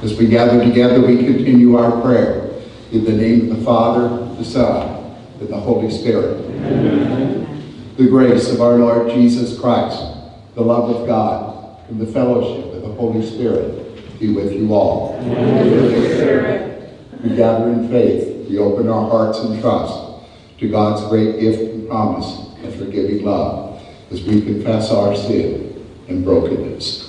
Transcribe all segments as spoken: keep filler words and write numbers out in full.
As we gather together, we continue our prayer in the name of the Father, the Son, and the Holy Spirit. Amen. The grace of our Lord Jesus Christ, the love of God, and the fellowship of the Holy Spirit be with you all. Amen. We gather in faith, we open our hearts and trust to God's great gift and promise of forgiving love as we confess our sin and brokenness.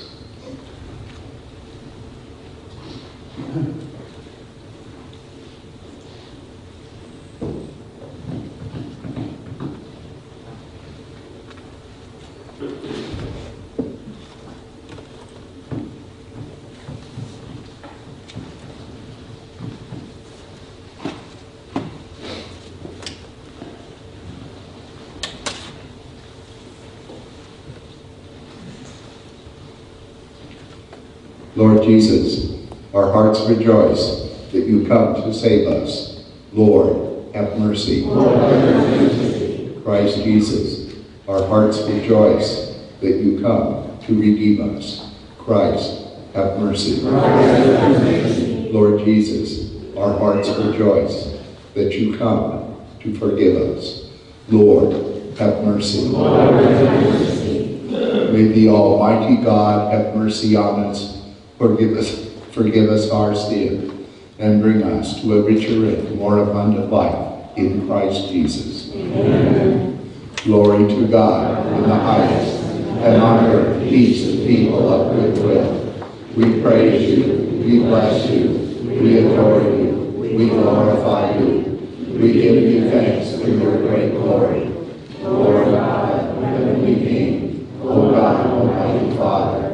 Lord Jesus, our hearts rejoice that you come to save us. Lord, have mercy. Lord, have mercy. Christ Jesus, our hearts rejoice that you come to redeem us. Christ, have mercy. Lord, have mercy. Lord Jesus, our hearts rejoice that you come to forgive us. Lord, have mercy. Lord, have mercy. May the Almighty God have mercy on us. Forgive us, forgive us our sin, and bring us to a richer and more abundant life in Christ Jesus. Amen. Glory to God in the highest, and on earth peace and people of good will. We praise you, we bless you, we adore you, we glorify you, we give you thanks for your great glory. Lord God, heavenly King, O God, Almighty Father,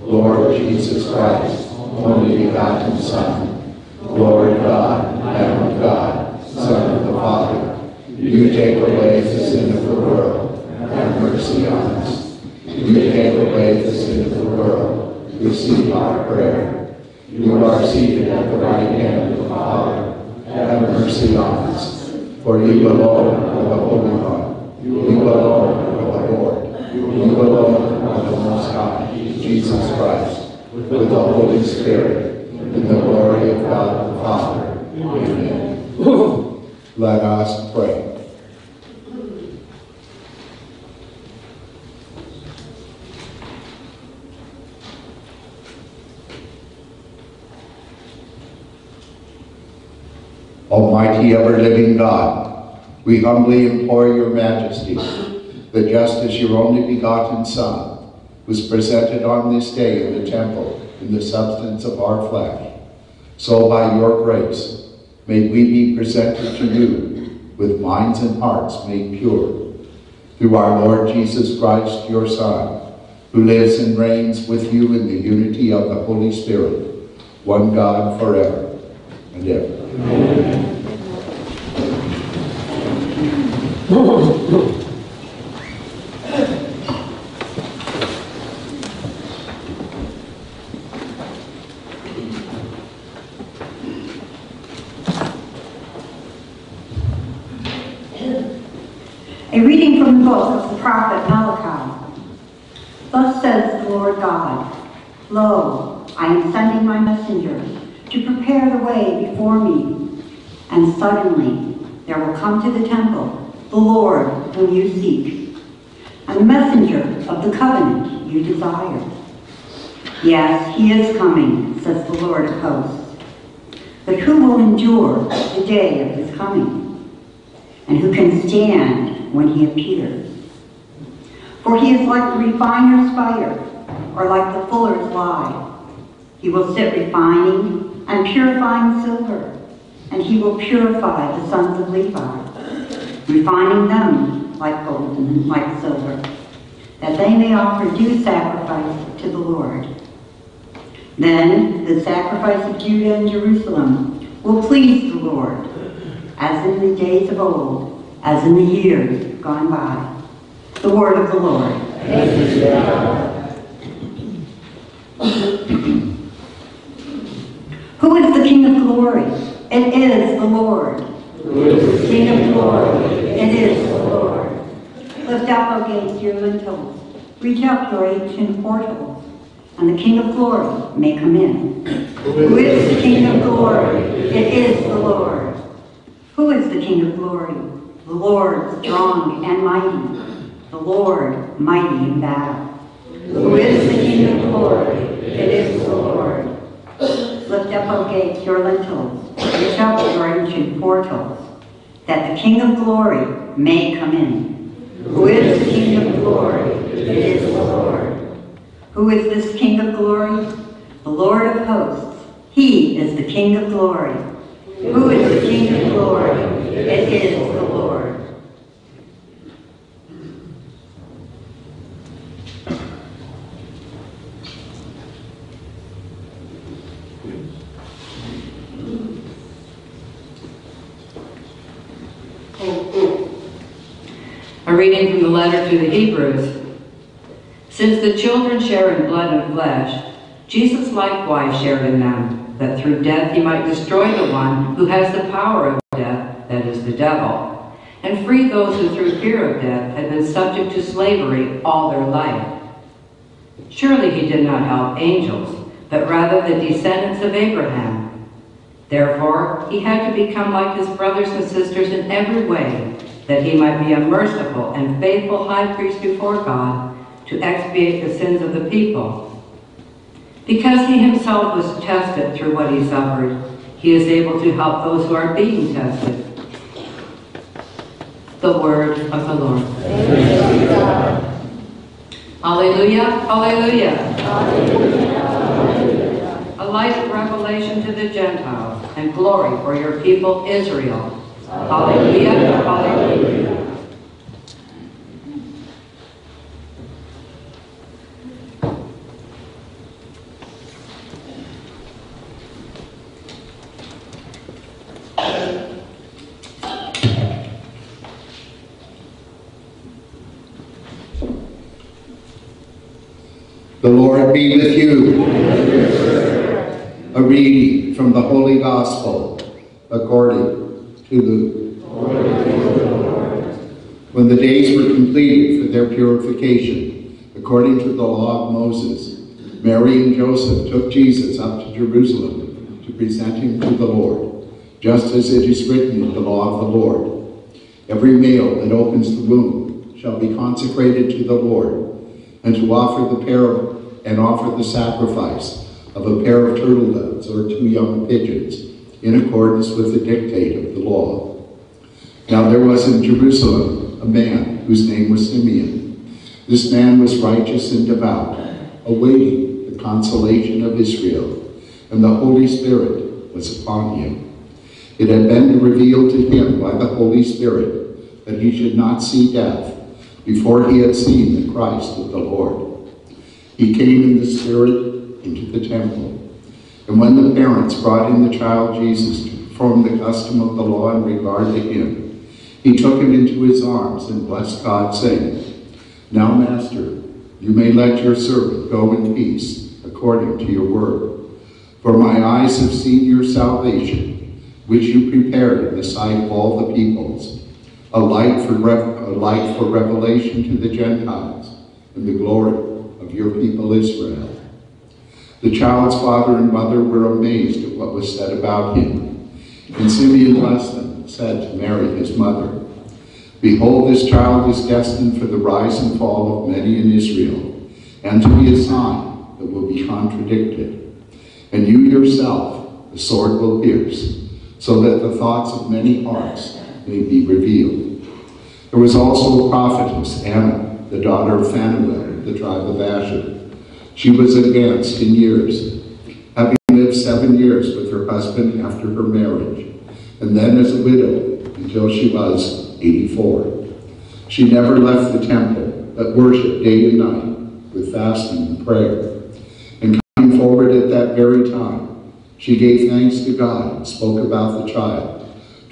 Lord Jesus Christ, only begotten Son, Lord God, Lamb of God, Son of the Father, you take away the sin of the world, have mercy on us. You take away the sin of the world, receive our prayer. You are seated at the right hand of the Father, have mercy on us. For you alone are the Holy One, you alone are the Lord, you alone are the Most High. Jesus Christ, with the Holy Spirit, in the glory of God the Father. Amen. Let us pray. Almighty, ever-living God, we humbly implore your majesty that just as your only begotten Son was presented on this day in the temple in the substance of our flesh, so by your grace may we be presented to you with minds and hearts made pure. Through our Lord Jesus Christ, your Son, who lives and reigns with you in the unity of the Holy Spirit, one God forever and ever. Amen. Prophet Malachi. Thus says the Lord God, Lo, I am sending my messenger to prepare the way before me. And suddenly there will come to the temple the Lord whom you seek, and the messenger of the covenant you desire. Yes, he is coming, says the Lord of hosts. But who will endure the day of his coming? And who can stand when he appears? For he is like the refiner's fire, or like the fuller's lye. He will sit refining and purifying silver, and he will purify the sons of Levi, refining them like gold and like silver, that they may offer due sacrifice to the Lord. Then the sacrifice of Judah and Jerusalem will please the Lord, as in the days of old, as in the years gone by. The word of the Lord. Thanks be to God. Who is the King of glory? It is the Lord. Who is the King of glory? It is the Lord. Lift up, O gates, your lintels. Reach up your ancient portals, and the King of glory may come in. Who is the King of glory? It is the Lord. Who is the King of glory? The Lord strong and mighty. The Lord mighty in battle. Who is the King of glory? It is the Lord. Lift up, O gates, your lintels, lift up your ancient portals, that the King of glory may come in. Who is the King of glory? It is the Lord. Who is this King of glory? The Lord of hosts. He is the King of glory. Who is the King of glory? It is the Lord. A reading from the letter to the Hebrews. Since the children share in blood and flesh, Jesus likewise shared in them, that through death he might destroy the one who has the power of death, that is, the devil, and free those who through fear of death had been subject to slavery all their life. Surely he did not help angels, but rather the descendants of Abraham. Therefore he had to become like his brothers and sisters in every way, that he might be a merciful and faithful high priest before God to expiate the sins of the people. Because he himself was tested through what he suffered, he is able to help those who are being tested. The word of the Lord. Alleluia, alleluia. Alleluia. A light of revelation to the Gentiles, and glory for your people Israel. Hallelujah, hallelujah. The Lord be with you. A reading from the Holy Gospel according to the Lord. When the days were completed for their purification, according to the law of Moses, Mary and Joseph took Jesus up to Jerusalem to present him to the Lord, just as it is written in the law of the Lord. Every male that opens the womb shall be consecrated to the Lord, and to offer the pair of, and offer the sacrifice of a pair of turtle doves or two young pigeons, in accordance with the dictate of the law. Now there was in Jerusalem a man whose name was Simeon. This man was righteous and devout, awaiting the consolation of Israel, and the Holy Spirit was upon him. It had been revealed to him by the Holy Spirit that he should not see death before he had seen the Christ of the Lord. He came in the Spirit into the temple. And when the parents brought in the child Jesus to perform the custom of the law in regard to him, he took him into his arms and blessed God, saying, "Now, Master, you may let your servant go in peace, according to your word. For my eyes have seen your salvation, which you prepared in the sight of all the peoples, a light for, a light for revelation to the Gentiles, and the glory of your people Israel." The child's father and mother were amazed at what was said about him. And Simeon blessed them and said to Mary his mother, "Behold, this child is destined for the rise and fall of many in Israel, and to be a sign that will be contradicted. And you yourself, the sword will pierce, so that the thoughts of many hearts may be revealed." There was also a prophetess, Anna, the daughter of Phanuel, the tribe of Asher. She was advanced in years, having lived seven years with her husband after her marriage, and then as a widow until she was eighty-four. She never left the temple, but worshiped day and night with fasting and prayer. And coming forward at that very time, she gave thanks to God and spoke about the child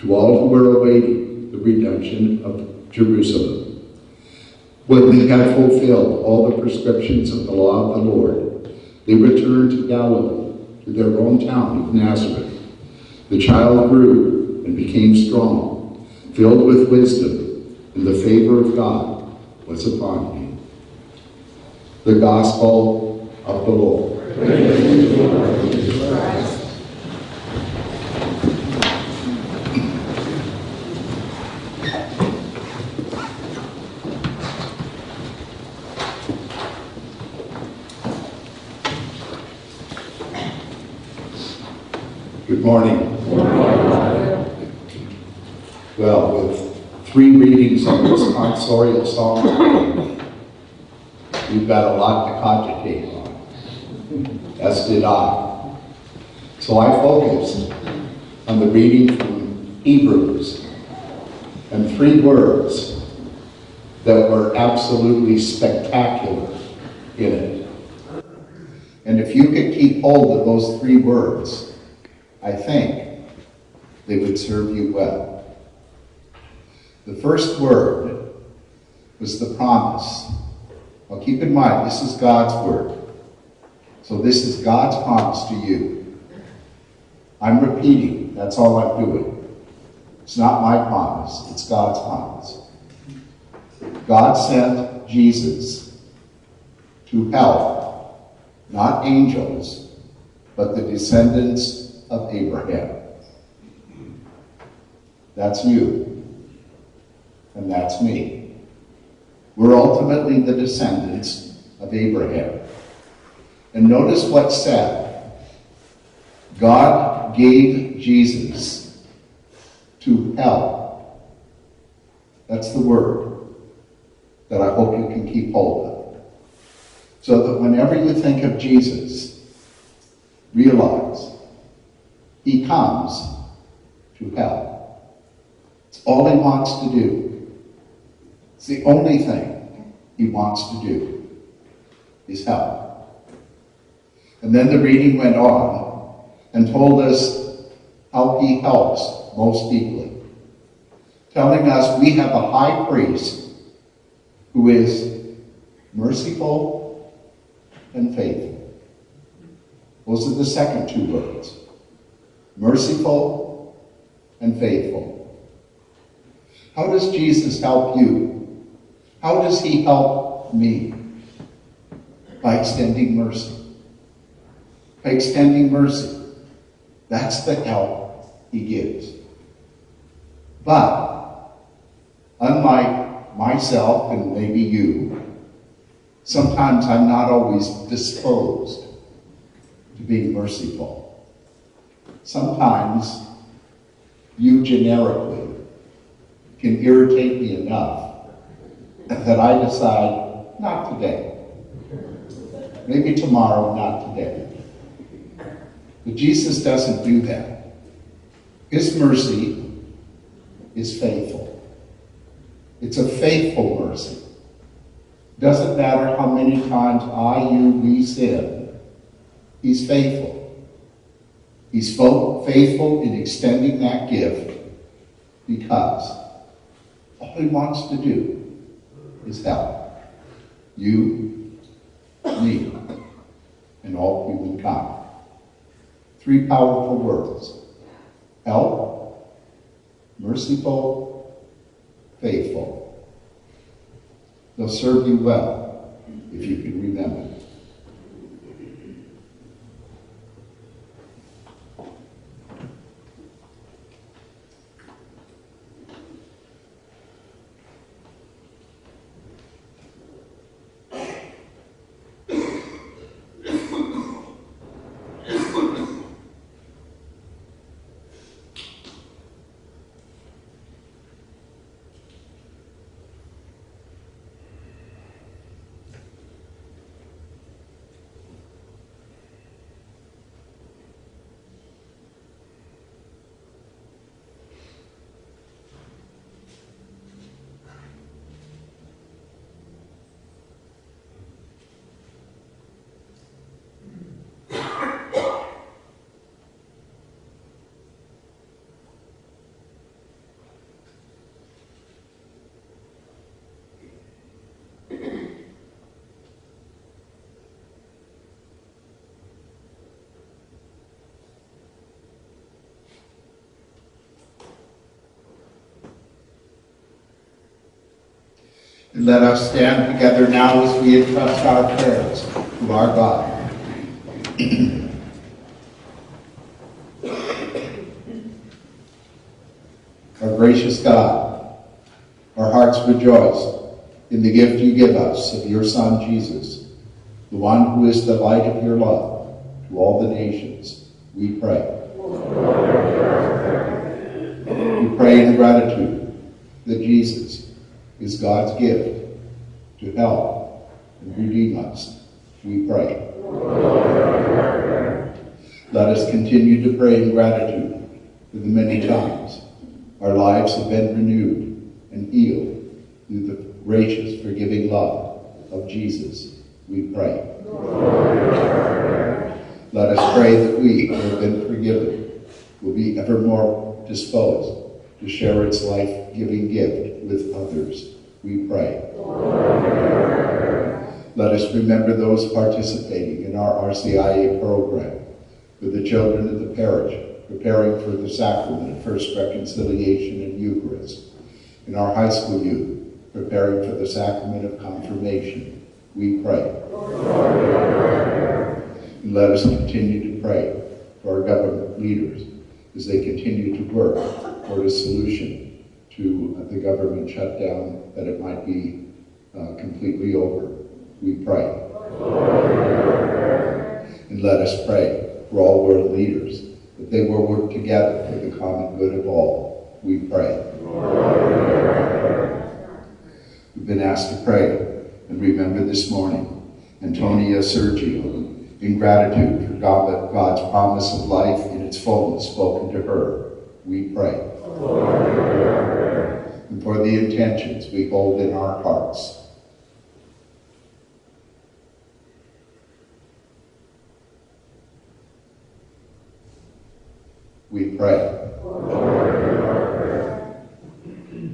to all who were awaiting the redemption of Jerusalem. When they had fulfilled all the prescriptions of the law of the Lord, they returned to Galilee, to their own town of Nazareth. The child grew and became strong, filled with wisdom, and the favor of God was upon him. The Gospel of the Lord. Praise to you, Lord Jesus Christ. Good morning. Good morning. Well, with three readings of this Tonsorial Psalm, we've got a lot to cogitate on, as did I. So I focused on the reading from Hebrews and three words that were absolutely spectacular in it. And if you could keep hold of those three words, I think they would serve you well. The first word was the promise. Well, keep in mind, this is God's word. So this is God's promise to you. I'm repeating, that's all I'm doing. It's not my promise, it's God's promise. God sent Jesus to help, not angels, but the descendants of Abraham. That's you, and that's me. We're ultimately the descendants of Abraham. And notice what's said. God gave Jesus to help. That's the word that I hope you can keep hold of. So that whenever you think of Jesus, realize He comes to help. It's all he wants to do. It's the only thing he wants to do is help. And then the reading went on and told us how he helps most deeply, telling us we have a high priest who is merciful and faithful. Those are the second two words. Merciful and faithful. How does Jesus help you? How does he help me? By extending mercy. By extending mercy. That's the help he gives. But, unlike myself and maybe you, sometimes I'm not always disposed to be merciful. Sometimes you generically can irritate me enough that I decide, not today. Maybe tomorrow, not today. But Jesus doesn't do that. His mercy is faithful. It's a faithful mercy. Doesn't matter how many times I, you, we sin, he's faithful. He's faithful in extending that gift because all he wants to do is help you, me, and all humankind. Three powerful words: help, merciful, faithful. They'll serve you well if you can remember. And let us stand together now as we entrust our prayers to our God. Our gracious God, our hearts rejoice in the gift you give us of your Son Jesus, the one who is the light of your love to all the nations. We pray. We pray in gratitude that Jesus is God's gift to help and redeem us. We pray. Let us continue to pray in gratitude for the many times our lives have been renewed and healed through the gracious, forgiving love of Jesus. We pray. Let us pray that we who have been forgiven will be ever more disposed to share its life-giving gift with others. We pray. Let us remember those participating in our R C I A program, for the children of the parish preparing for the sacrament of First Reconciliation and Eucharist, and our high school youth preparing for the sacrament of confirmation. We pray. And let us continue to pray for our government leaders as they continue to work toward a solution to the government shutdown, that it might be uh, completely over. We pray. And let us pray for all world leaders that they will work together for the common good of all. We pray. We've been asked to pray and remember this morning Antonia Sergio, in gratitude for God, God's promise of life in its fullness spoken to her. We pray. Lord, and for the intentions we hold in our hearts. We pray. Lord,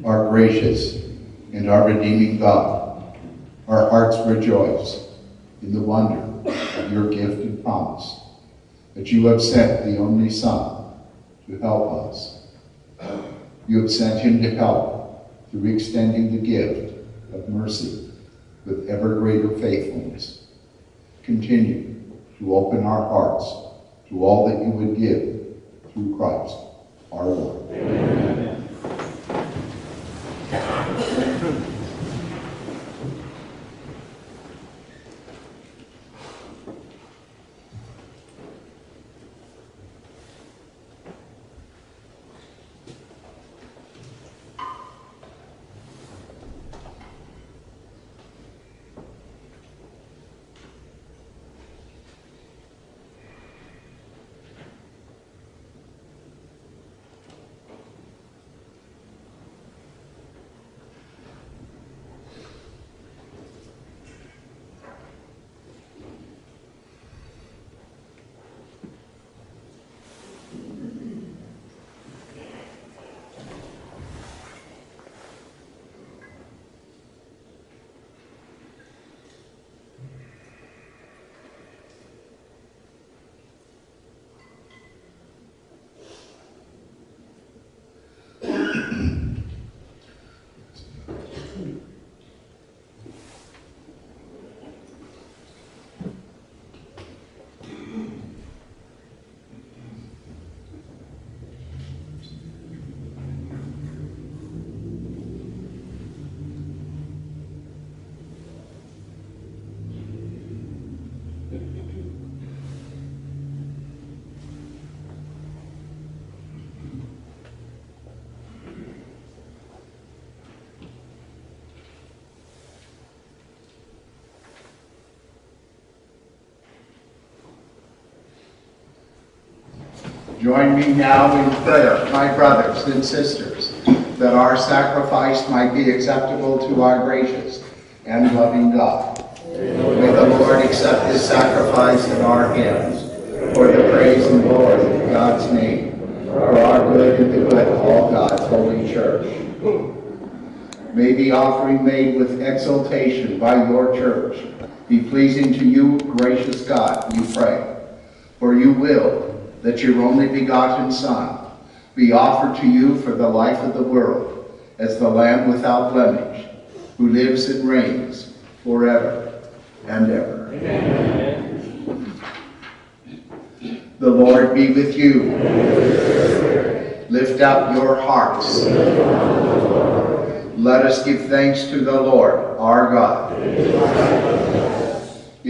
our gracious and our redeeming God, our hearts rejoice in the wonder of your gift and promise, that you have sent the only Son to help us. You have sent him to help through extending the gift of mercy with ever greater faithfulness. Continue to open our hearts to all that you would give through Christ our Lord. Amen. Join me now in prayer, my brothers and sisters, that our sacrifice might be acceptable to our gracious and loving God. Amen. May the Lord accept this sacrifice at our hands, for the praise and glory of God's name, for our good and the good of all God's holy church. May the offering made with exultation by your church be pleasing to you, gracious God, we pray, for you will, that your only begotten Son be offered to you for the life of the world as the Lamb without blemish, who lives and reigns forever and ever. Amen. The Lord be with you. With Lift up your hearts. Let us give thanks to the Lord, our God. It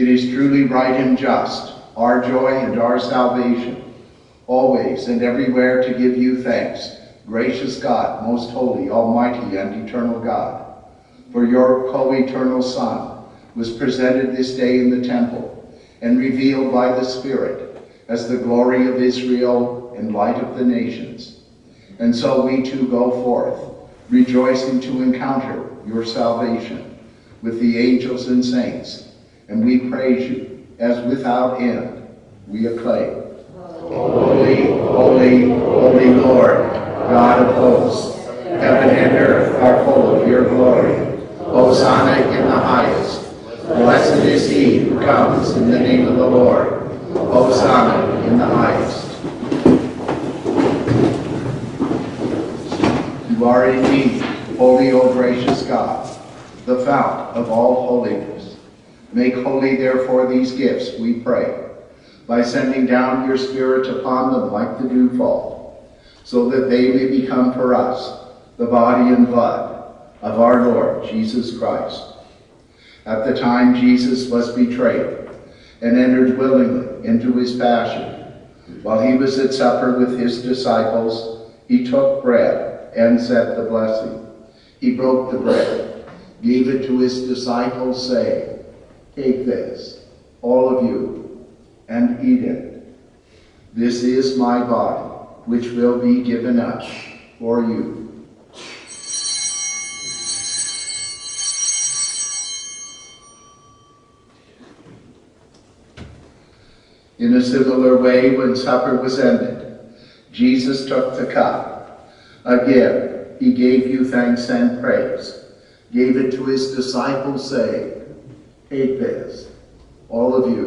is truly right and just, our joy and our salvation, always and everywhere to give you thanks, gracious God, most holy, almighty, and eternal God. For your co-eternal Son was presented this day in the temple and revealed by the Spirit as the glory of Israel and light of the nations. And so we too go forth, rejoicing to encounter your salvation with the angels and saints, and we praise you as without end we acclaim. Holy, holy, holy Lord, God of hosts, heaven and earth are full of your glory. Hosanna in the highest. Blessed is he who comes in the name of the Lord. Hosanna in the highest. You are indeed holy, O gracious God, the fount of all holiness. Make holy, therefore, these gifts, we pray, by sending down your Spirit upon them like the dewfall, so that they may become for us the body and blood of our Lord Jesus Christ. At the time Jesus was betrayed and entered willingly into his passion, while he was at supper with his disciples, he took bread and said the blessing. He broke the bread, gave it to his disciples, saying, "Take this, all of you, and eat it. This is my body, which will be given up for you." In a similar way, when supper was ended, Jesus took the cup. Again, he gave you thanks and praise, gave it to his disciples, saying, "Take this, all of you,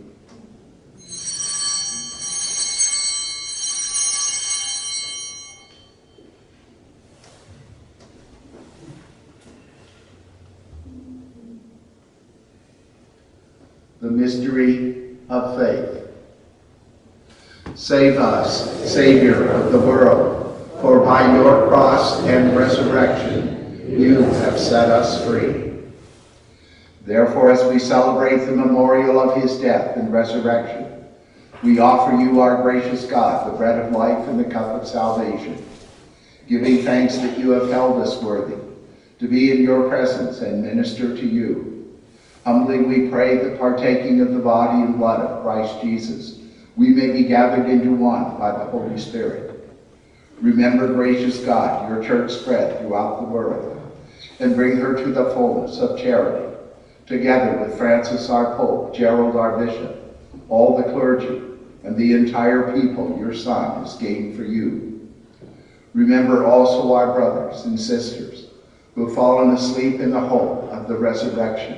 The mystery of faith. Save us, Savior of the world, for by your cross and resurrection you have set us free. Therefore, as we celebrate the memorial of his death and resurrection, we offer you, our gracious God, the bread of life and the cup of salvation, giving thanks that you have held us worthy to be in your presence and minister to you. Humbly we pray that, partaking of the body and blood of Christ Jesus, we may be gathered into one by the Holy Spirit. Remember, gracious God, your church spread throughout the world, and bring her to the fullness of charity, together with Francis our Pope, Gerald our Bishop, all the clergy, and the entire people your Son has gained for you. Remember also our brothers and sisters who have fallen asleep in the hope of the resurrection,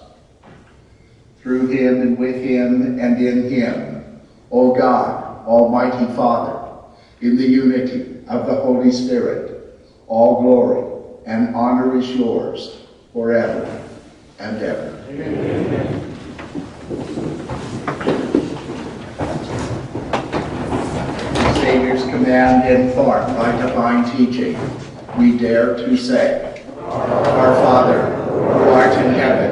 Through him, and with him, and in him, O God, almighty Father, in the unity of the Holy Spirit, all glory and honor is yours forever and ever. Amen. The Savior's command, informed by divine teaching, we dare to say, Our Father, who art in heaven,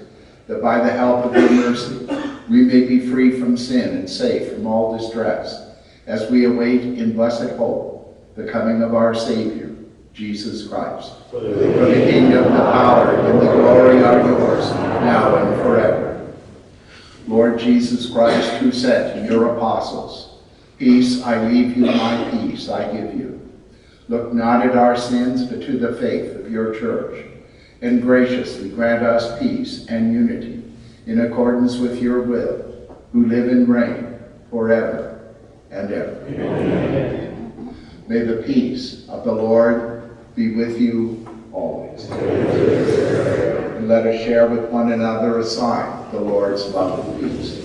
that by the help of your mercy, we may be free from sin and safe from all distress, as we await in blessed hope the coming of our Savior, Jesus Christ. For the kingdom, the power, and the glory are yours, now and forever. Lord Jesus Christ, who said to your apostles, "Peace I leave you, my peace I give you," look not at our sins, but to the faith of your church, and graciously grant us peace and unity in accordance with your will, who live and reign forever and ever. Amen. May the peace of the Lord be with you always. And let us share with one another a sign of the Lord's love and peace.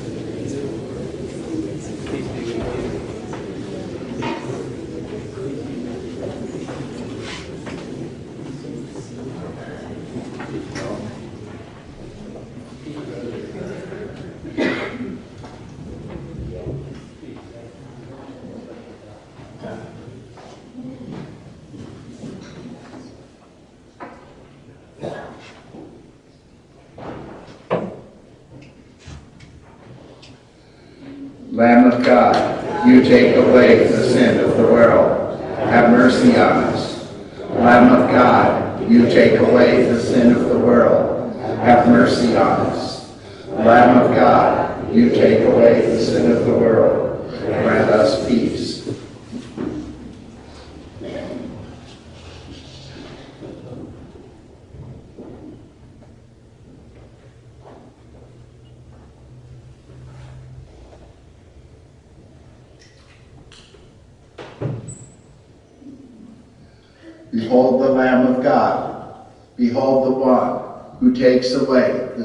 Lamb of God, you take away the sin of the world. Have mercy on us. Lamb of God, you take away the sin of the world. Have mercy on us. Lamb of God, you take away the sin of the world. Grant us peace. Behold the Lamb of God. Behold the one who takes away the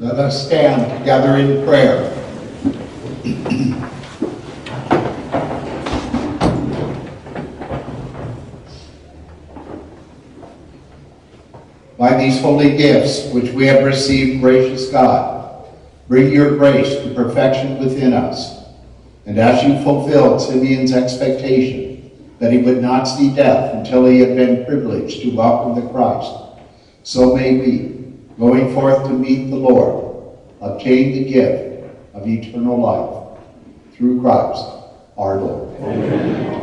Let us stand together in prayer. By these holy gifts which we have received, gracious God, bring your grace to perfection within us. And as you fulfilled Simeon's expectation that he would not see death until he had been privileged to welcome the Christ, so may we, going forth to meet the Lord, obtain the gift of eternal life through Christ our Lord. Amen.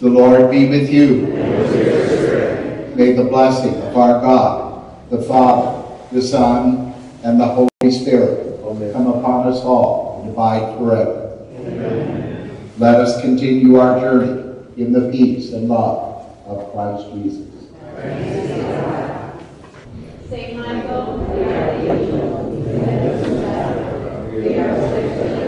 The Lord be with you. And with your spirit. May the blessing of our God, the Father, the Son, and the Holy Spirit Amen. Come upon us all and abide forever. Amen. Let us continue our journey in the peace and love of Christ Jesus. Saint Michael, we are the angel. We are the